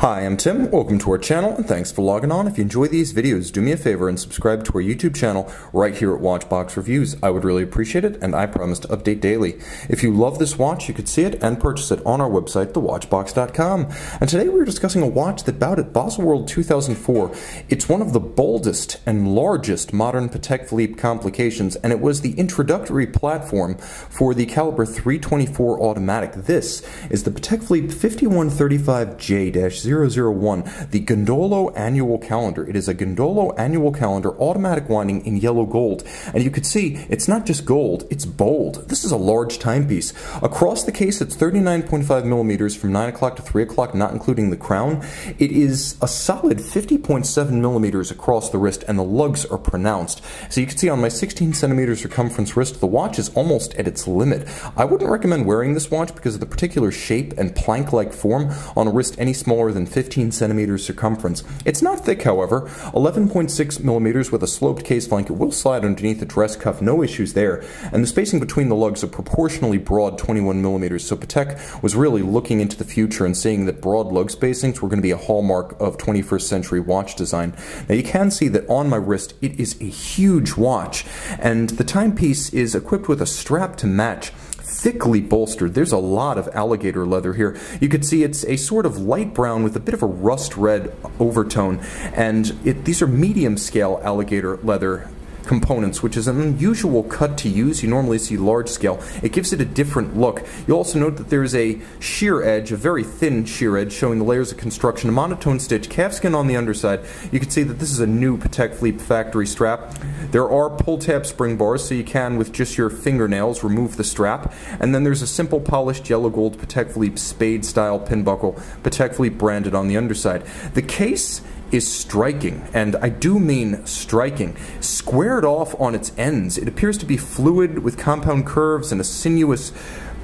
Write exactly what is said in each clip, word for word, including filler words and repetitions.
Hi, I'm Tim. Welcome to our channel and thanks for logging on. If you enjoy these videos, do me a favor and subscribe to our YouTube channel right here at Watchbox Reviews. I would really appreciate it and I promise to update daily. If you love this watch, you could see it and purchase it on our website, the watchbox dot com. And today we're discussing a watch that bowed at Baselworld two thousand four. It's one of the boldest and largest modern Patek Philippe complications, and it was the introductory platform for the Caliber three twenty-four automatic. This is the Patek Philippe fifty-one thirty-five J zero zero one, the Gondolo Annual Calendar. It is a Gondolo Annual Calendar automatic winding in yellow gold, and you can see it's not just gold, it's bold. This is a large timepiece. Across the case, it's thirty-nine point five millimeters from nine o'clock to three o'clock, not including the crown. It is a solid fifty point seven millimeters across the wrist, and the lugs are pronounced. So you can see on my sixteen centimeter circumference wrist, the watch is almost at its limit. I wouldn't recommend wearing this watch because of the particular shape and plank-like form on a wrist any smaller than than fifteen centimeters circumference. It's not thick, however. eleven point six millimeters with a sloped case flank. It will slide underneath the dress cuff, no issues there. And the spacing between the lugs are proportionally broad, twenty-one millimeters. So Patek was really looking into the future and seeing that broad lug spacings were going to be a hallmark of twenty-first century watch design. Now you can see that on my wrist, it is a huge watch, and the timepiece is equipped with a strap to match. Thickly bolstered. There's a lot of alligator leather here. You can see it's a sort of light brown with a bit of a rust red overtone, and it, these are medium scale alligator leather components, which is an unusual cut to use. You normally see large scale. It gives it a different look. You'll also note that there's a sheer edge, a very thin sheer edge, showing the layers of construction, a monotone stitch, calfskin on the underside. You can see that this is a new Patek Philippe factory strap. There are pull tab spring bars, so you can, with just your fingernails, remove the strap. And then there's a simple polished yellow gold Patek Philippe spade style pin buckle, Patek Philippe branded on the underside. The case is striking, and I do mean striking. Squared off on its ends, it appears to be fluid with compound curves and a sinuous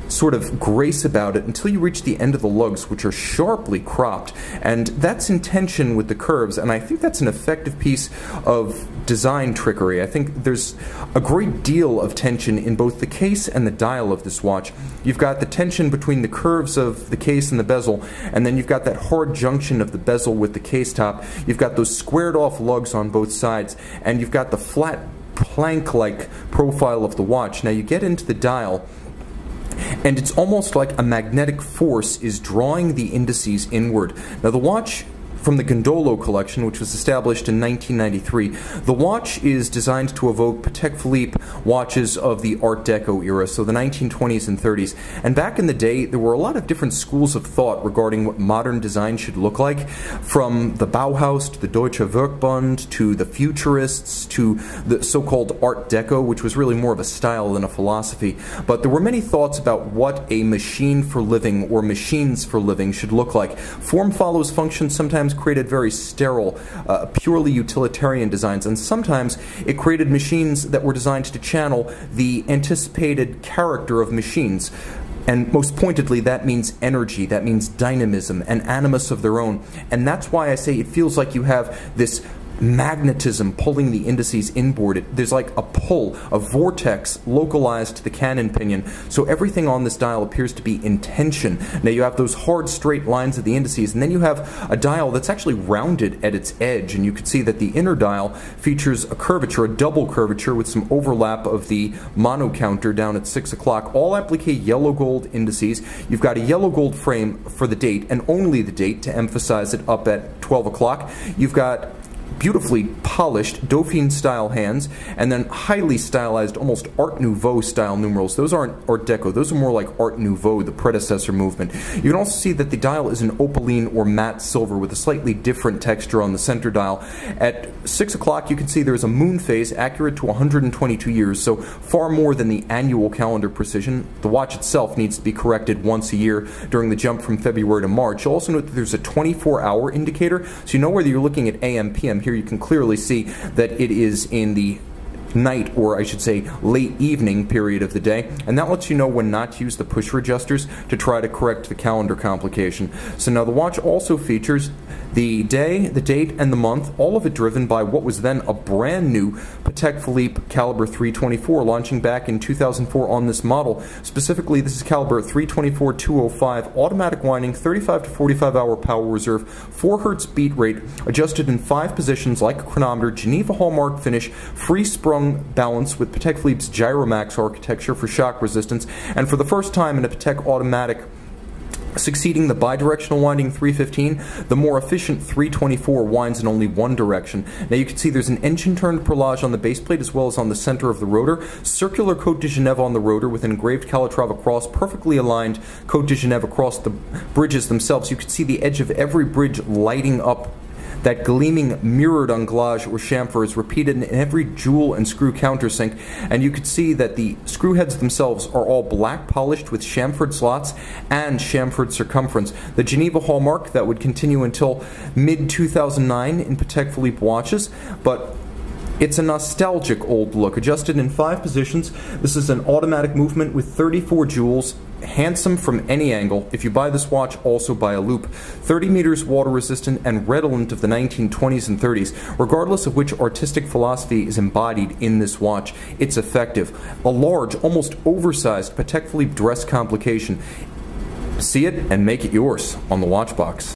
sort of grace about it until you reach the end of the lugs, which are sharply cropped, and that's in tension with the curves, and I think that's an effective piece of design trickery. I think there's a great deal of tension in both the case and the dial of this watch. You've got the tension between the curves of the case and the bezel, and then you've got that hard junction of the bezel with the case top. You've got those squared off lugs on both sides, and you've got the flat plank-like profile of the watch. Now you get into the dial, and it's almost like a magnetic force is drawing the indices inward. Now the watch from the Gondolo collection, which was established in nineteen ninety-three, the watch is designed to evoke Patek Philippe watches of the Art Deco era, so the nineteen twenties and thirties. And back in the day, there were a lot of different schools of thought regarding what modern design should look like, from the Bauhaus to the Deutsche Werkbund to the Futurists to the so-called Art Deco, which was really more of a style than a philosophy. But there were many thoughts about what a machine for living or machines for living should look like. Form follows function sometimes created very sterile, uh, purely utilitarian designs, and sometimes it created machines that were designed to channel the anticipated character of machines. And most pointedly, that means energy, that means dynamism, an animus of their own. And that's why I say it feels like you have this magnetism pulling the indices inboard. It, there's like a pull, a vortex localized to the cannon pinion, so everything on this dial appears to be in tension. Now you have those hard straight lines of the indices, and then you have a dial that's actually rounded at its edge, and you can see that the inner dial features a curvature, a double curvature with some overlap of the mono counter down at six o'clock. All applique yellow gold indices. You've got a yellow gold frame for the date, and only the date to emphasize it, up at twelve o'clock. You've got beautifully polished Dauphine style hands, and then highly stylized, almost Art Nouveau style numerals. Those aren't Art Deco, those are more like Art Nouveau, the predecessor movement. You can also see that the dial is an opaline or matte silver with a slightly different texture on the center dial. At six o'clock, you can see there is a moon phase accurate to one hundred twenty-two years, so far more than the annual calendar precision. The watch itself needs to be corrected once a year during the jump from February to March. You'll also note that there's a twenty-four hour indicator, so you know whether you're looking at A M, P M. Here you can clearly see that it is in the night, or I should say late evening period of the day, and that lets you know when not to use the pusher adjusters to try to correct the calendar complication. So now the watch also features the day, the date, and the month, all of it driven by what was then a brand new Patek Philippe Caliber three twenty-four, launching back in two thousand four on this model. Specifically, this is Caliber three twenty-four two oh five, automatic winding, thirty-five to forty-five hour power reserve, four hertz beat rate, adjusted in five positions like a chronometer, Geneva Hallmark finish, free sprung balance with Patek Philippe's Gyromax architecture for shock resistance, and for the first time in a Patek automatic succeeding the bidirectional winding three fifteen, the more efficient three twenty-four winds in only one direction. Now you can see there's an engine-turned perlage on the base plate as well as on the center of the rotor, circular Cote de Geneve on the rotor with an engraved Calatrava cross, perfectly aligned Cote de Geneve across the bridges themselves. You can see the edge of every bridge lighting up. That gleaming mirrored anglage or chamfer is repeated in every jewel and screw countersink, and you can see that the screw heads themselves are all black polished with chamfered slots and chamfered circumference. The Geneva Hallmark that would continue until mid two thousand nine in Patek Philippe watches, but it's a nostalgic old look. Adjusted in five positions, this is an automatic movement with thirty-four jewels. Handsome from any angle. If you buy this watch, also buy a loop. thirty meters water resistant and redolent of the nineteen twenties and thirties. Regardless of which artistic philosophy is embodied in this watch, it's effective. A large, almost oversized Patek Philippe dress complication. See it and make it yours on the Watchbox.